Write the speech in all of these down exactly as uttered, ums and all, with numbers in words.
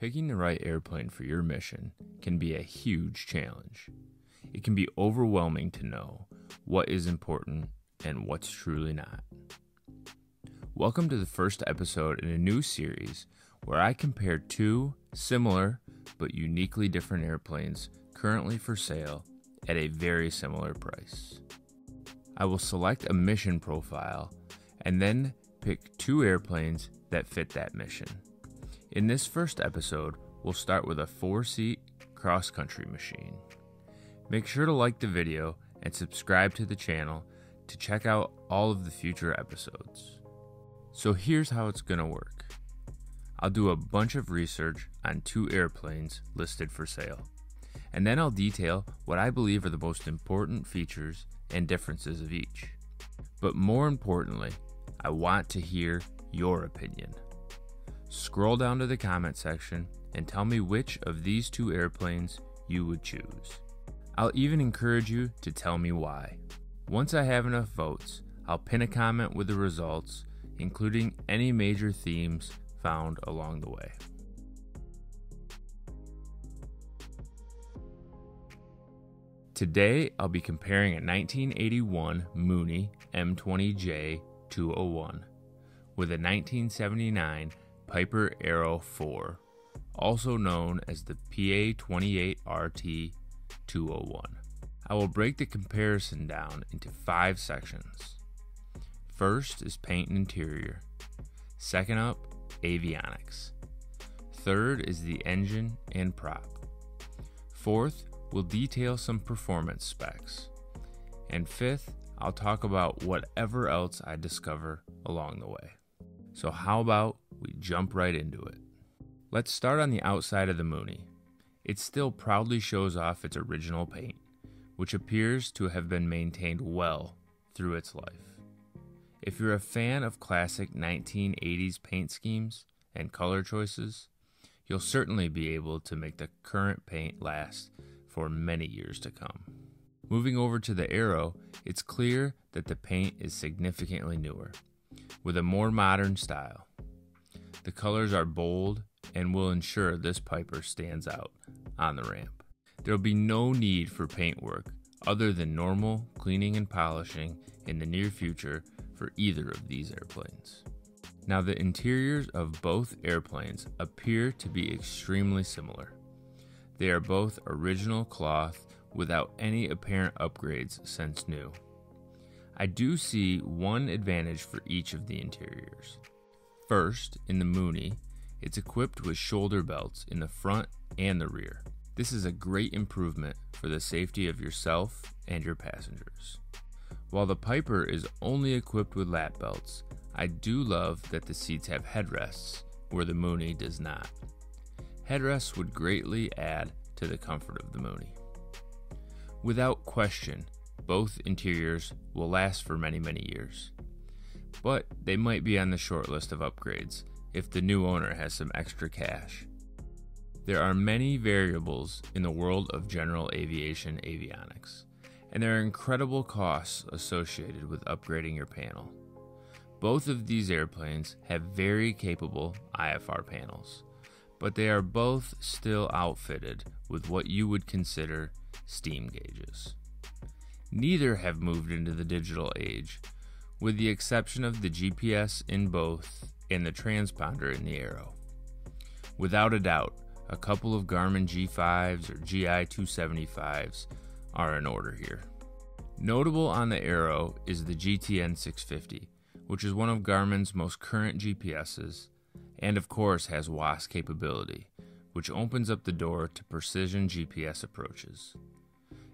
Picking the right airplane for your mission can be a huge challenge. It can be overwhelming to know what is important and what's truly not. Welcome to the first episode in a new series where I compare two similar but uniquely different airplanes currently for sale at a very similar price. I will select a mission profile and then pick two airplanes that fit that mission. In this first episode, we'll start with a four-seat cross-country machine. Make sure to like the video and subscribe to the channel to check out all of the future episodes. So here's how it's gonna work. I'll do a bunch of research on two airplanes listed for sale, and then I'll detail what I believe are the most important features and differences of each. But more importantly, I want to hear your opinion. Scroll down to the comment section and tell me which of these two airplanes you would choose. I'll even encourage you to tell me why. Once I have enough votes, I'll pin a comment with the results, including any major themes found along the way. Today, I'll be comparing a nineteen eighty-one Mooney M twenty J two oh one with a nineteen seventy-nine Piper Arrow four, also known as the P A twenty-eight R T two oh one. I will break the comparison down into five sections. First is paint and interior. Second up, avionics. Third is the engine and prop. Fourth, we'll detail some performance specs. And fifth, I'll talk about whatever else I discover along the way. So how about we jump right into it? Let's start on the outside of the Mooney. It still proudly shows off its original paint, which appears to have been maintained well through its life. If you're a fan of classic nineteen eighties paint schemes and color choices, you'll certainly be able to make the current paint last for many years to come. Moving over to the Arrow, it's clear that the paint is significantly newer, with a more modern style. The colors are bold and will ensure this Piper stands out on the ramp. There'll be no need for paintwork other than normal cleaning and polishing in the near future for either of these airplanes. Now, the interiors of both airplanes appear to be extremely similar. They are both original cloth without any apparent upgrades since new. I do see one advantage for each of the interiors. First, in the Mooney, it's equipped with shoulder belts in the front and the rear. This is a great improvement for the safety of yourself and your passengers. While the Piper is only equipped with lap belts, I do love that the seats have headrests where the Mooney does not. Headrests would greatly add to the comfort of the Mooney. Without question, both interiors will last for many, many years, but they might be on the short list of upgrades if the new owner has some extra cash. There are many variables in the world of general aviation avionics, and there are incredible costs associated with upgrading your panel. Both of these airplanes have very capable I F R panels, but they are both still outfitted with what you would consider steam gauges. Neither have moved into the digital age, with the exception of the G P S in both and the transponder in the Arrow. Without a doubt, a couple of Garmin G fives or G I two seventy-fives are in order here. Notable on the Arrow is the G T N six fifty, which is one of Garmin's most current G P Ses, and of course has W A S capability, which opens up the door to precision G P S approaches.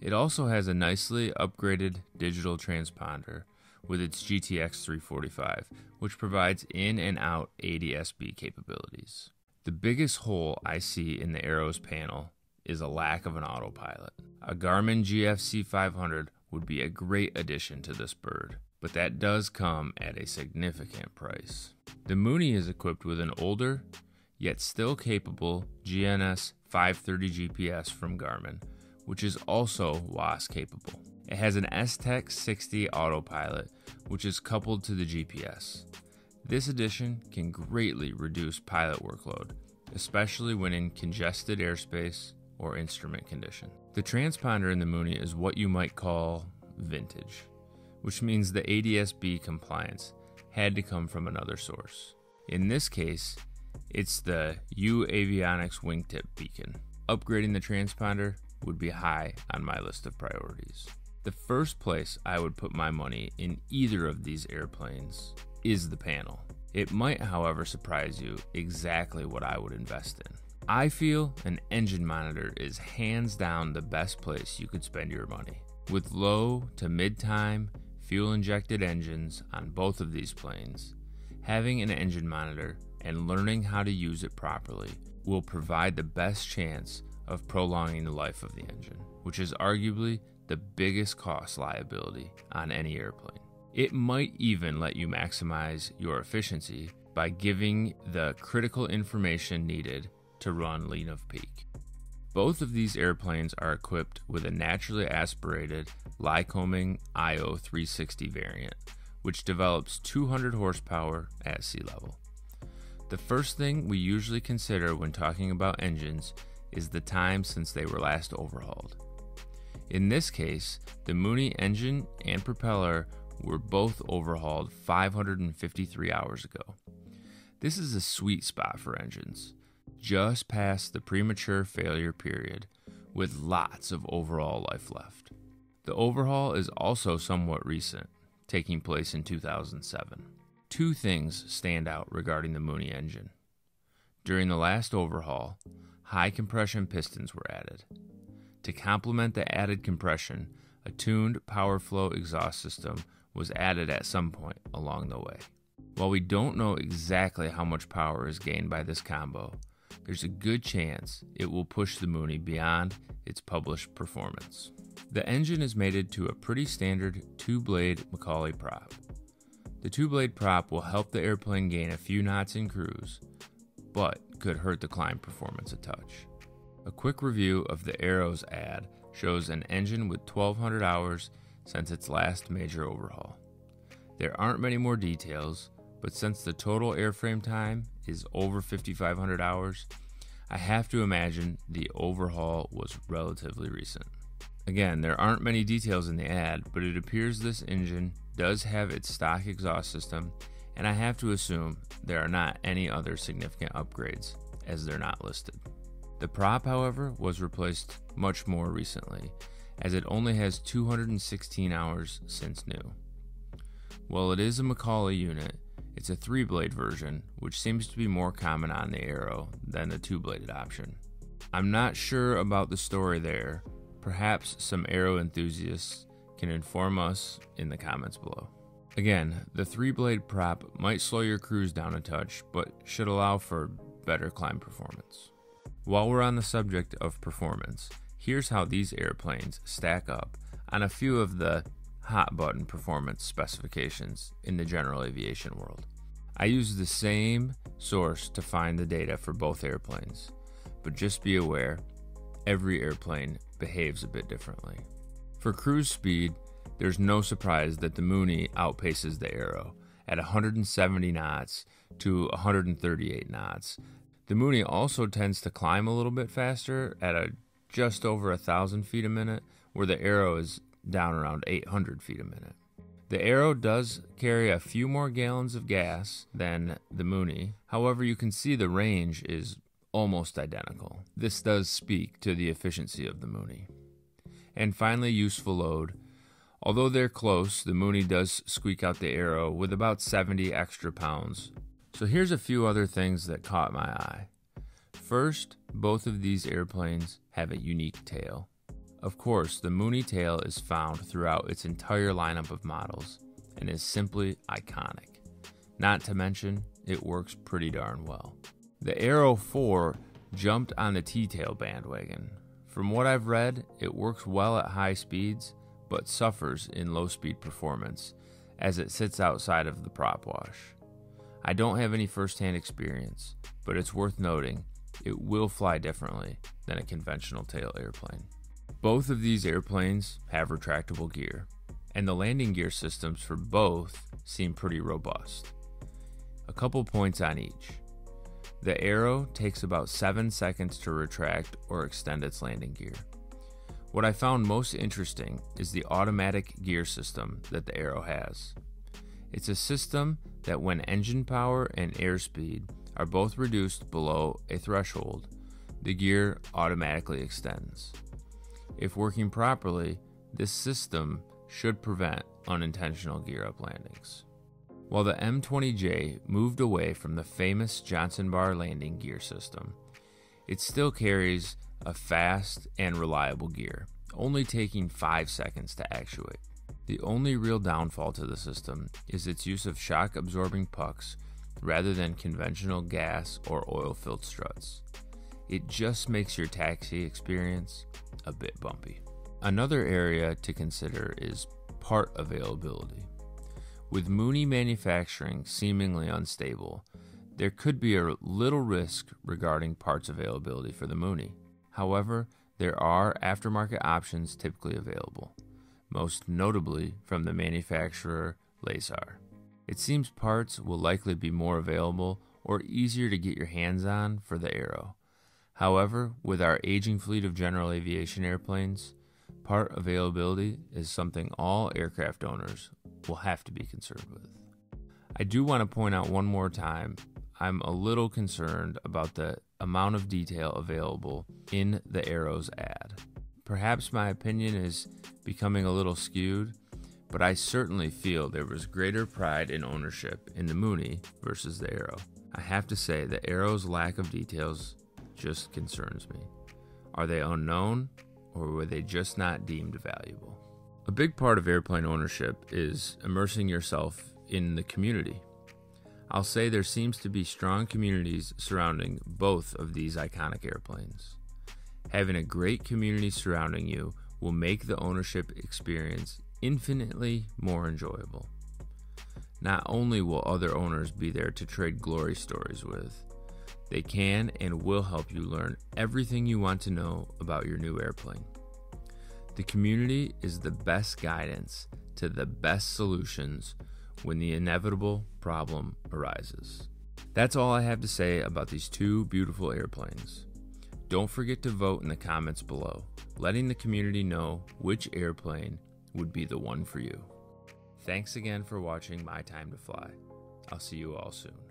It also has a nicely upgraded digital transponder with its G T X three forty-five, which provides in and out A D S B capabilities. The biggest hole I see in the Arrow's panel is a lack of an autopilot. A Garmin G F C five hundred would be a great addition to this bird, but that does come at a significant price. The Mooney is equipped with an older, yet still capable G N S five thirty G P S from Garmin, which is also W A S capable. It has an S Tech sixty autopilot, which is coupled to the G P S. This addition can greatly reduce pilot workload especially when in congested airspace or instrument condition. The transponder in the Mooney is what you might call vintage, which means the A D S-B compliance had to come from another source. In this case, it's the U Avionics wingtip beacon. Upgrading the transponder would be high on my list of priorities. The first place I would put my money in either of these airplanes is the panel. It might, however, surprise you exactly what I would invest in. I feel an engine monitor is hands down the best place you could spend your money. With low to mid-time fuel-injected engines on both of these planes, having an engine monitor and learning how to use it properly will provide the best chance of prolonging the life of the engine, which is arguably the biggest cost liability on any airplane. It might even let you maximize your efficiency by giving the critical information needed to run lean of peak. Both of these airplanes are equipped with a naturally aspirated Lycoming I O three sixty variant, which develops two hundred horsepower at sea level. The first thing we usually consider when talking about engines is the time since they were last overhauled. In this case, the Mooney engine and propeller were both overhauled five hundred fifty-three hours ago. This is a sweet spot for engines, just past the premature failure period, with lots of overall life left. The overhaul is also somewhat recent, taking place in two thousand seven. Two things stand out regarding the Mooney engine. During the last overhaul, high compression pistons were added. To complement the added compression, a tuned power flow exhaust system was added at some point along the way. While we don't know exactly how much power is gained by this combo, there's a good chance it will push the Mooney beyond its published performance. The engine is mated to a pretty standard two-blade McCauley prop. The two-blade prop will help the airplane gain a few knots in cruise, but could hurt the climb performance a touch. A quick review of the Arrow's ad shows an engine with twelve hundred hours since its last major overhaul. There aren't many more details, but since the total airframe time is over fifty-five hundred hours, I have to imagine the overhaul was relatively recent. Again, there aren't many details in the ad, but it appears this engine does have its stock exhaust system, and I have to assume there are not any other significant upgrades, as they're not listed. The prop, however, was replaced much more recently, as it only has two hundred sixteen hours since new. While it is a McCauley unit, it's a three-blade version, which seems to be more common on the Arrow than the two-bladed option. I'm not sure about the story there. Perhaps some Arrow enthusiasts can inform us in the comments below. Again, the three-blade prop might slow your cruise down a touch, but should allow for better climb performance. While we're on the subject of performance, here's how these airplanes stack up on a few of the hot button performance specifications in the general aviation world. I use the same source to find the data for both airplanes, but just be aware, every airplane behaves a bit differently. For cruise speed, there's no surprise that the Mooney outpaces the Arrow at one hundred seventy knots to one hundred thirty-eight knots. The Mooney also tends to climb a little bit faster at a just over a thousand feet a minute, where the Arrow is down around eight hundred feet a minute. The Arrow does carry a few more gallons of gas than the Mooney. However, you can see the range is almost identical. This does speak to the efficiency of the Mooney. And finally, useful load. Although they're close, the Mooney does squeak out the Arrow with about seventy extra pounds. So here's a few other things that caught my eye. First, both of these airplanes have a unique tail. Of course, the Mooney tail is found throughout its entire lineup of models and is simply iconic. Not to mention, it works pretty darn well. The Arrow four jumped on the T-tail bandwagon. From what I've read, it works well at high speeds, but suffers in low speed performance as it sits outside of the prop wash. I don't have any first-hand experience, but it's worth noting it will fly differently than a conventional tail airplane. Both of these airplanes have retractable gear, and the landing gear systems for both seem pretty robust. A couple points on each. The arrow takes about seven seconds to retract or extend its landing gear. What I found most interesting is the automatic gear system that the Arrow has. It's a system that when engine power and airspeed are both reduced below a threshold, the gear automatically extends. If working properly, this system should prevent unintentional gear-up landings. While the M twenty J moved away from the famous Johnson bar landing gear system, it still carries a fast and reliable gear, only taking five seconds to actuate. The only real downfall to the system is its use of shock-absorbing pucks rather than conventional gas or oil-filled struts. It just makes your taxi experience a bit bumpy. Another area to consider is part availability. With Mooney manufacturing seemingly unstable, there could be a little risk regarding parts availability for the Mooney. However, there are aftermarket options typically available, most notably from the manufacturer LASAR. It seems parts will likely be more available or easier to get your hands on for the Arrow. However, with our aging fleet of general aviation airplanes, part availability is something all aircraft owners will have to be concerned with. I do want to point out one more time, I'm a little concerned about the amount of detail available in the Arrow's ad. Perhaps my opinion is becoming a little skewed, but I certainly feel there was greater pride in ownership in the Mooney versus the Arrow. I have to say the Arrow's lack of details just concerns me. Are they unknown, or were they just not deemed valuable? A big part of airplane ownership is immersing yourself in the community. I'll say there seems to be strong communities surrounding both of these iconic airplanes. Having a great community surrounding you will make the ownership experience infinitely more enjoyable. Not only will other owners be there to trade glory stories with, they can and will help you learn everything you want to know about your new airplane. The community is the best guidance to the best solutions when the inevitable problem arises. That's all I have to say about these two beautiful airplanes. Don't forget to vote in the comments below, letting the community know which airplane would be the one for you. Thanks again for watching My Time to Fly. I'll see you all soon.